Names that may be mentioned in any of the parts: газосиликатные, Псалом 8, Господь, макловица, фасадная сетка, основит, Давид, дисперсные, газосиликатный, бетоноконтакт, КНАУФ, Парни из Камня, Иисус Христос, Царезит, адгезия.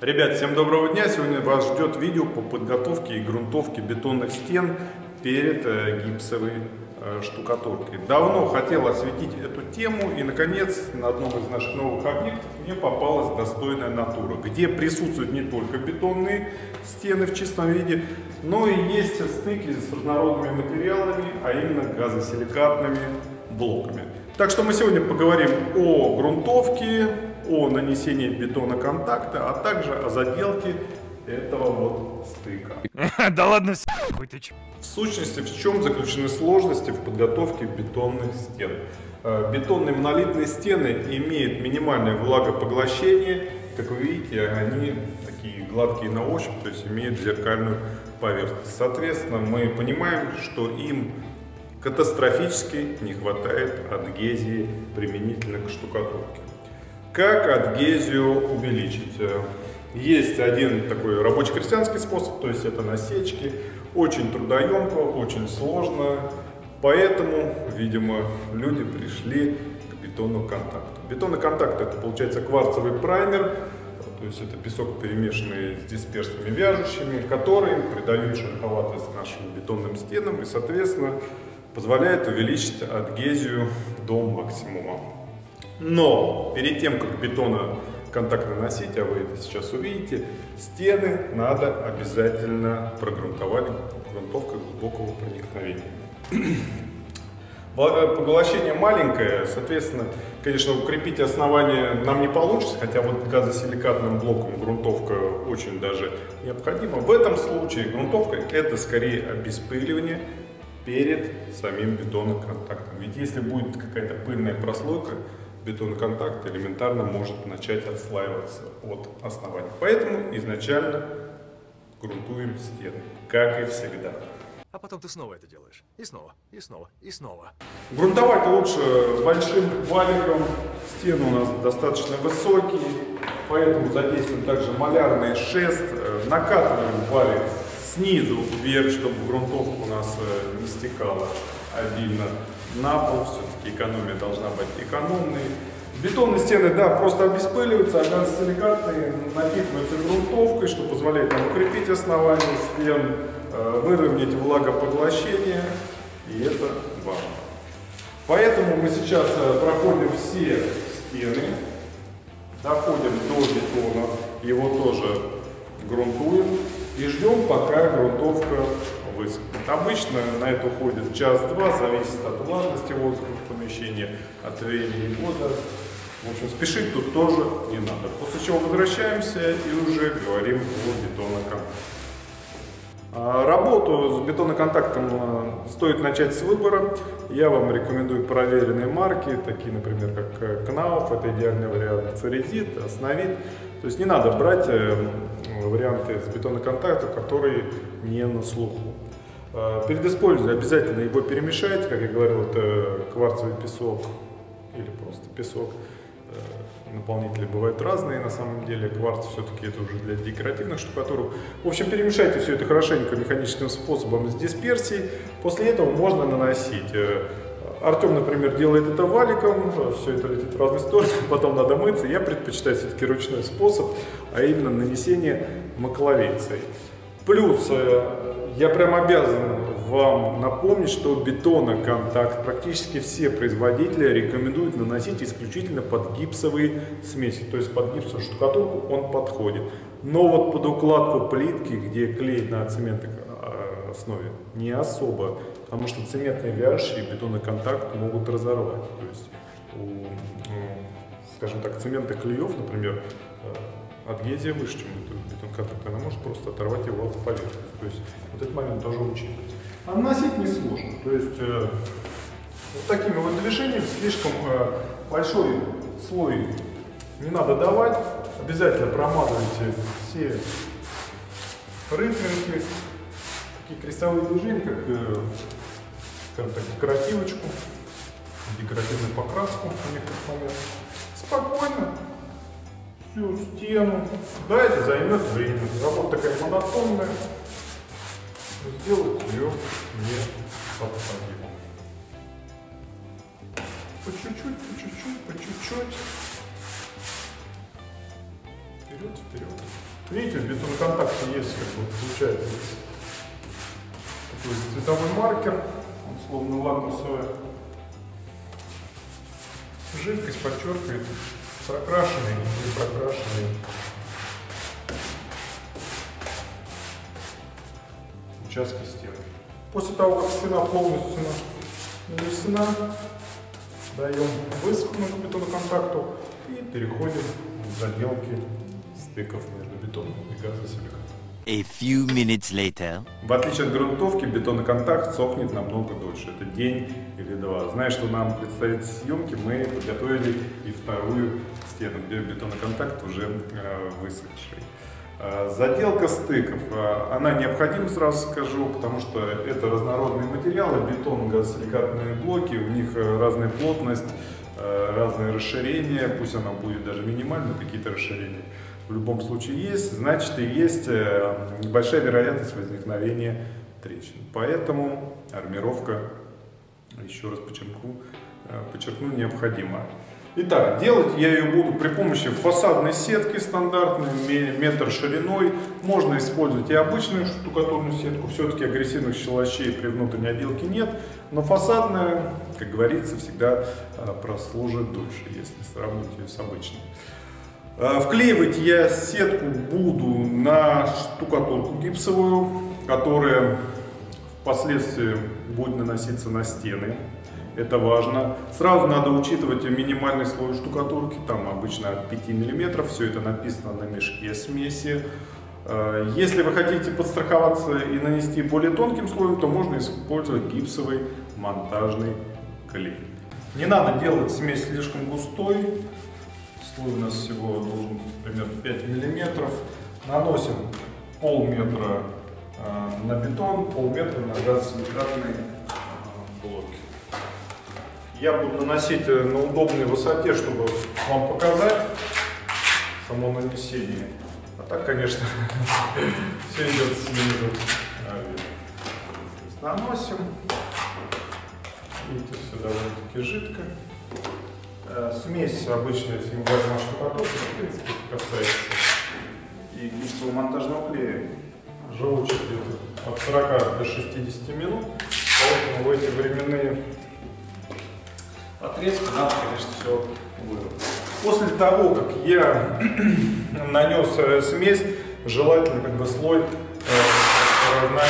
Ребят, всем доброго дня! Сегодня вас ждет видео по подготовке и грунтовке бетонных стен перед гипсовой штукатуркой. Давно хотел осветить эту тему, и наконец на одном из наших новых объектов мне попалась достойная натура, где присутствуют не только бетонные стены в чистом виде, но и есть стыки с разнородными материалами, а именно газосиликатными блоками. Так что мы сегодня поговорим о грунтовке, о нанесении бетоноконтакта, а также о заделке этого вот стыка. Да ладно, в сущности, в чем заключены сложности в подготовке бетонных стен? Бетонные монолитные стены имеют минимальное влагопоглощение. Как вы видите, они такие гладкие на ощупь, то есть имеют зеркальную поверхность. Соответственно, мы понимаем, что им катастрофически не хватает адгезии применительно к штукатурке. Как адгезию увеличить? Есть один такой рабоче-крестьянский способ, то есть это насечки. Очень трудоемко, очень сложно, поэтому, видимо, люди пришли к бетоноконтакту. Бетоноконтакт — это получается кварцевый праймер, то есть это песок, перемешанный с дисперсными вяжущими, которые придают шероховатость нашим бетонным стенам и, соответственно, позволяет увеличить адгезию до максимума. Но перед тем, как бетоноконтакт наносить, а вы это сейчас увидите, стены надо обязательно прогрунтовать, грунтовка глубокого проникновения. Влагопоглощение маленькое, соответственно, конечно, укрепить основание нам не получится, хотя вот газосиликатным блоком грунтовка очень даже необходима. В этом случае грунтовка — это скорее обеспыливание перед самим бетоноконтактом. Ведь если будет какая-то пыльная прослойка, бетоноконтакт элементарно может начать отслаиваться от основания. Поэтому изначально грунтуем стены, как и всегда. А потом ты снова это делаешь. И снова, и снова, и снова. Грунтовать лучше большим валиком. Стены у нас достаточно высокие, поэтому задействуем также малярный шест. Накатываем валик снизу вверх, чтобы грунтовка у нас не стекала обильно на пол. Все-таки экономия должна быть экономной. Бетонные стены, да, просто обеспыливаются, а газосиликатные напитываются грунтовкой, что позволяет нам укрепить основание стен, выровнять влагопоглощение, и это важно. Поэтому мы сейчас проходим все стены, доходим до бетона, его тоже грунтуем и ждем, пока грунтовка высохнет. Обычно на это уходит час-два, зависит от влажности воздуха в помещении, от времени года. В общем, спешить тут тоже не надо. После чего возвращаемся и уже говорим о бетоноконтакте. Работу с бетоноконтактом стоит начать с выбора. Я вам рекомендую проверенные марки, такие, например, как КНАУФ, это идеальный вариант, Царезит, Основит. То есть не надо брать варианты с бетоноконтакта, которые не на слуху. Перед использованием обязательно его перемешать, как я говорил, это кварцевый песок или просто песок. Наполнители бывают разные на самом деле, кварц все-таки это уже для декоративных штукатурок. В общем, перемешайте все это хорошенько механическим способом с дисперсией, после этого можно наносить. Артем, например, делает это валиком, все это летит в разные стороны, потом надо мыться. Я предпочитаю все-таки ручной способ, а именно нанесение макловицей. Плюс, я прям обязан вам напомнить, что бетоноконтакт практически все производители рекомендуют наносить исключительно под гипсовые смеси, то есть под гипсовую штукатурку он подходит. Но вот под укладку плитки, где клей на цементной основе, не особо. Потому что цементные вяжущие бетоноконтакт могут разорвать. То есть у, скажем так, цемента клеев, например, адгезия выше, чем бетоноконтакт, она может просто оторвать его от поверхности. То есть вот этот момент тоже учитывать. А наносить несложно. То есть вот такими вот движениями слишком большой слой не надо давать. Обязательно промазывайте все рытвинки. Такие крестовые движения, как, скажем так, декоративочку, декоративную покраску в некоторых моментах. Спокойно всю стену. Да, это займет время. Работа такая монотонная, но сделать ее необходимо. По чуть-чуть, по чуть-чуть, по чуть-чуть. вперед, вперед. Видите, в бетоноконтакте есть, как бы, получается, такой цветовой маркер, он словно лакмусовая жидкость подчеркивает прокрашенные или прокрашенные участки стены. После того, как стена полностью нанесена, даем высохнуть бетоноконтакту и переходим к заделке стыков между бетоном и газосиликатом. A few minutes later. В отличие от грунтовки, бетоноконтакт сохнет намного дольше. Это день или два. Зная, что нам предстоит съемки, мы подготовили и вторую стену, где бетоноконтакт уже высохший. Заделка стыков, она необходима, сразу скажу, потому что это разнородные материалы, бетон, газосиликатные блоки, у них разная плотность, разные расширения, пусть она будет даже минимальна, какие-то расширения в любом случае есть, значит и есть большая вероятность возникновения трещин. Поэтому армировка, еще раз подчеркну, необходима. Итак, делать я ее буду при помощи фасадной сетки стандартной, метр шириной. Можно использовать и обычную штукатурную сетку, все-таки агрессивных щелочей при внутренней отделке нет, но фасадная, как говорится, всегда прослужит дольше, если сравнить ее с обычной. Вклеивать я сетку буду на штукатурку гипсовую, которая впоследствии будет наноситься на стены. Это важно. Сразу надо учитывать минимальный слой штукатурки, там обычно от 5 мм, все это написано на мешке смеси. Если вы хотите подстраховаться и нанести более тонким слоем, то можно использовать гипсовый монтажный клей. Не надо делать смесь слишком густой, слой у нас всего должен быть примерно 5 мм. Наносим полметра на бетон, полметра на газосиликатные блоки. Я буду наносить на удобной высоте, чтобы вам показать само нанесение. А так, конечно, все идет снизу. Наносим. Видите, все довольно-таки жидко. Смесь обычная цементная штукатурка, в принципе, касается и гипсового монтажного клея. Желчь где-то от 40 до 60 минут, поэтому в эти временные отрезки надо, конечно, все выровнять. После того, как я нанес смесь, желательно как бы слой равномерно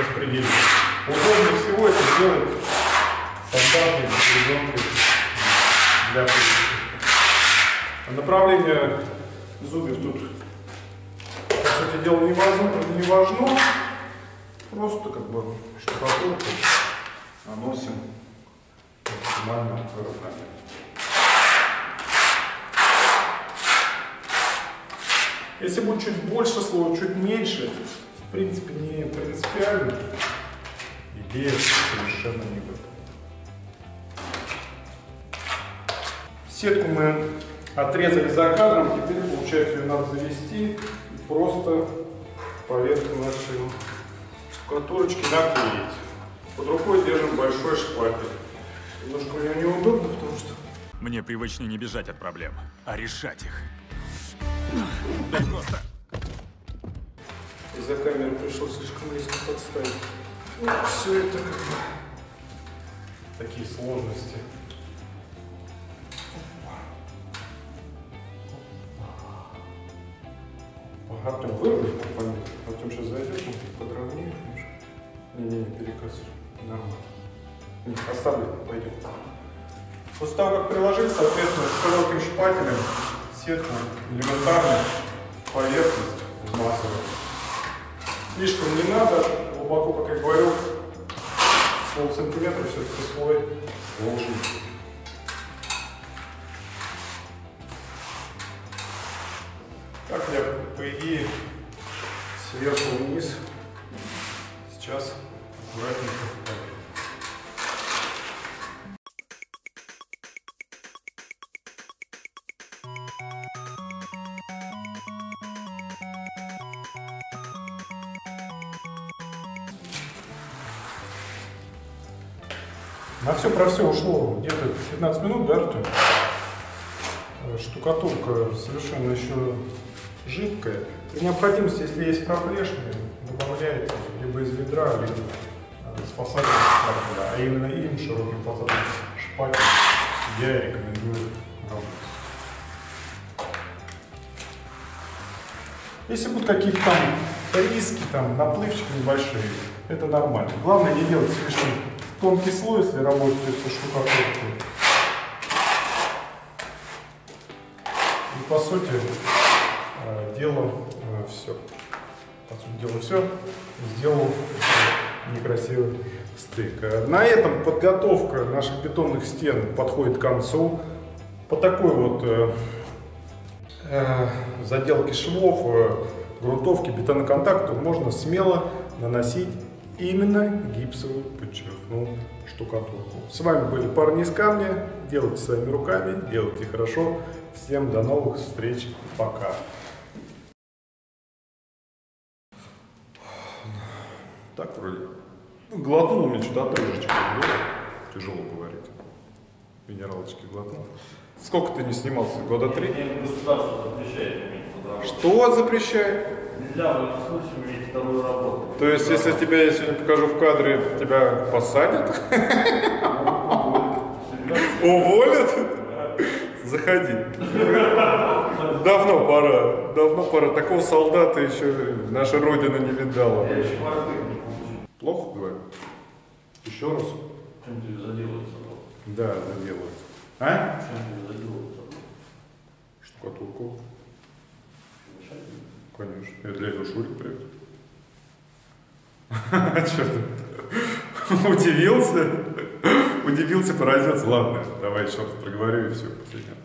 распределить. Удобнее всего это делать стандартной гребенкой для плитки. Направление зубьев тут, по сути дела, не важно. Просто как бы штукатурку наносим максимально равномерно. Если будет чуть больше слоя, чуть меньше, в принципе, не принципиально. Идея совершенно не выполнена. Сетку мы отрезали за кадром, теперь, получается, ее надо завести и просто поверх нашей штукатурочки наклеить. Под рукой держим большой шпатель. Немножко мне неудобно, потому что... Мне привычнее не бежать от проблем, а решать их. Да просто. Из-за камеры пришлось слишком близко подставить. Ну, все это как бы... Такие сложности. Артем, выровняй, Артем сейчас зайдет, подровняешь. Не-не-не, перекосишь. Нормально. Оставлю, пойдем. После того, как приложить, соответственно, широким шпателем сетку элементарно поверхность вмазываем. Слишком не надо, глубоко, как я говорю, полсантиметра все-таки слой должен. Так я, по идее, сверху вниз сейчас аккуратненько. На все про все ушло где-то 15 минут, да, Артем? Штукатурка совершенно еще жидкое. При необходимости, если есть проплешины, добавляется либо из ведра, либо с фасадного шпателя. А именно им, широким фасадным шпателем, я рекомендую работать. Если будут какие-то там риски, там наплывчики небольшие, это нормально. Главное не делать слишком тонкий слой, если работаете со штукатуркой. И по сути дела все. По сути дела все. Сделал некрасивый стык. На этом подготовка наших бетонных стен подходит к концу. По такой вот заделке швов, грунтовке, бетоноконтакту можно смело наносить именно гипсовую, подчеркну, штукатурку. С вами были парни из камня. Делайте своими руками, делайте хорошо. Всем до новых встреч. Пока. Так вроде. Глотнул мне что-то отрыжечку. Тяжело говорить. Минералочки глотнул. Сколько ты не снимался? Года 3? Государство запрещает иметь вторую работу. Что запрещает? Нельзя в этом случае иметь вторую работу. То есть, да. Если тебя, я сегодня покажу в кадре, тебя посадят? Уволят? Заходи. Давно пора. Давно пора. Такого солдата еще наша Родина не видала. Я еще квартиру не получил. Плохо говорю? Еще раз. Чем тебе заделают собой? Да, заделают. А? Чем тебе заделают собой? Штукатурку. Конечно. Я для этого Шурик привез. Черт. Удивился? Удивился, поразился. Ладно, давай еще раз проговорю и все, последнее.